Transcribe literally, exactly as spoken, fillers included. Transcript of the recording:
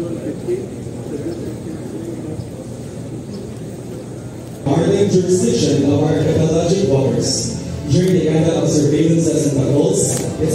Monitoring jurisdiction of our archipelagic waters during the era of surveillance and patrols.